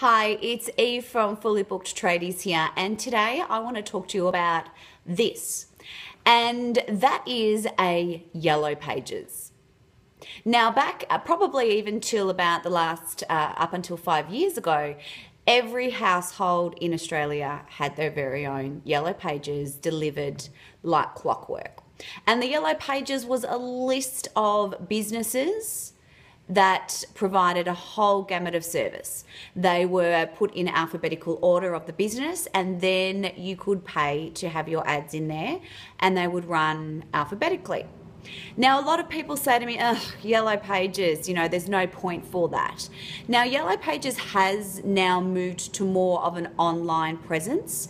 Hi, it's Eve from Fully Booked Tradies here, and today I want to talk to you about this, and that is a Yellow Pages. Now back probably even till about the last, up until 5 years ago, every household in Australia had their very own Yellow Pages delivered like clockwork. And the Yellow Pages was a list of businesses that provided a whole gamut of service. They were put in alphabetical order of the business, and then you could pay to have your ads in there, and they would run alphabetically. Now, a lot of people say to me, ugh, Yellow Pages, you know, there's no point for that. Now, Yellow Pages has now moved to more of an online presence,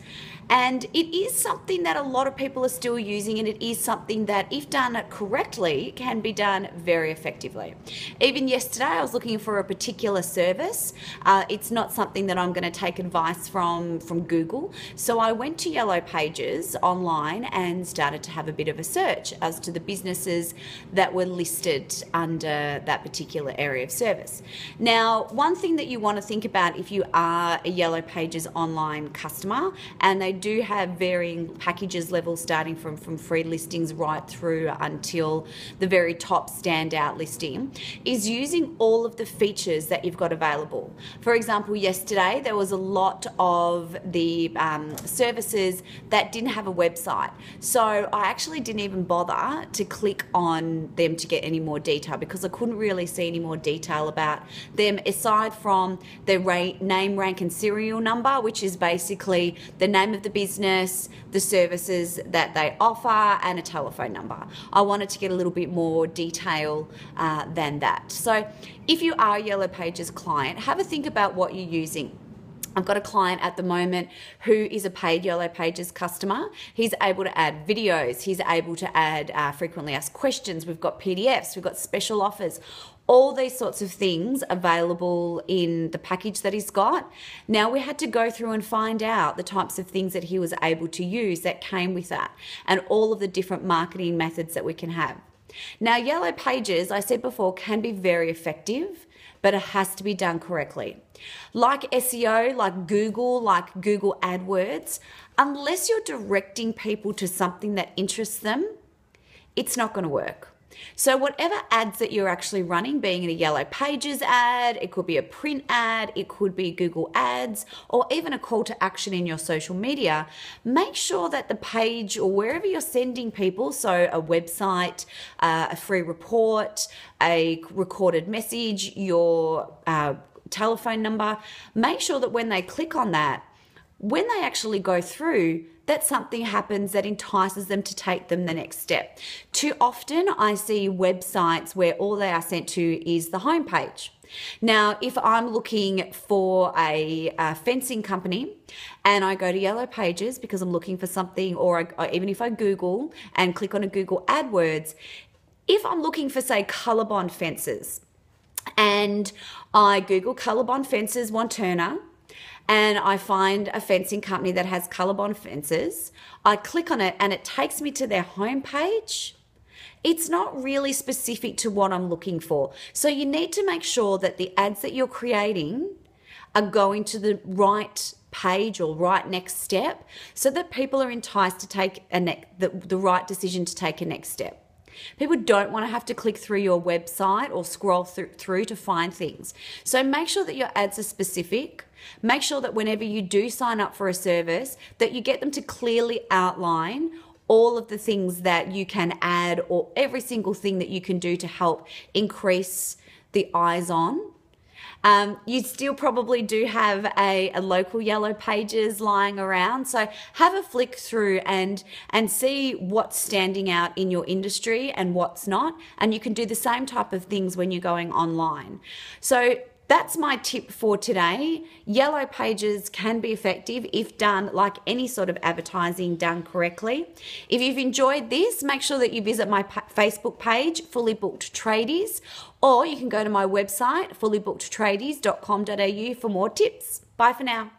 and it is something that a lot of people are still using, and it is something that, if done correctly, can be done very effectively. Even yesterday, I was looking for a particular service. It's not something that I'm going to take advice from Google, so I went to Yellow Pages online and started to have a bit of a search as to the businesses that were listed under that particular area of service. Now, one thing that you want to think about if you are a Yellow Pages online customer, and they do have varying packages levels starting from free listings right through until the very top standout listing, is using all of the features that you've got available. For example, yesterday there was a lot of the services that didn't have a website, so I actually didn't even bother to click on them to get any more detail, because I couldn't really see any more detail about them aside from their name, rank and serial number, which is basically the name of the business, the services that they offer, and a telephone number. I wanted to get a little bit more detail than that. So if you are a Yellow Pages client, have a think about what you're using. I've got a client at the moment who is a paid Yellow Pages customer. He's able to add videos, he's able to add frequently asked questions, we've got PDFs, we've got special offers, all these sorts of things available in the package that he's got. Now, we had to go through and find out the types of things that he was able to use that came with that, and all of the different marketing methods that we can have. Now, Yellow Pages, I said before, can be very effective, but it has to be done correctly. Like SEO, like Google AdWords, unless you're directing people to something that interests them, it's not going to work. So whatever ads that you're actually running, being a Yellow Pages ad, it could be a print ad, it could be Google Ads, or even a call to action in your social media, make sure that the page or wherever you're sending people, so a website, a free report, a recorded message, your telephone number, make sure that when they click on that, when they actually go through, that something happens that entices them to take them the next step. Too often I see websites where all they are sent to is the homepage. Now, if I'm looking for a fencing company and I go to Yellow Pages because I'm looking for something, or even if I Google and click on a Google AdWords, if I'm looking for, say, Colourbond fences, and I Google Colourbond fences Wanturna, and I find a fencing company that has Colourbond fences, I click on it and it takes me to their homepage. It's not really specific to what I'm looking for. So you need to make sure that the ads that you're creating are going to the right page or right next step, so that people are enticed to take the right decision to take a next step. People don't want to have to click through your website or scroll through to find things. So make sure that your ads are specific. Make sure that whenever you do sign up for a service, that you get them to clearly outline all of the things that you can add, or every single thing that you can do to help increase the eyes on. You still probably do have a local Yellow Pages lying around, so have a flick through and see what's standing out in your industry and what's not, and you can do the same type of things when you're going online. So that's my tip for today. Yellow Pages can be effective if done, like any sort of advertising, done correctly. If you've enjoyed this, make sure that you visit my Facebook page, Fully Booked Tradies, or you can go to my website, fullybookedtradies.com.au, for more tips. Bye for now.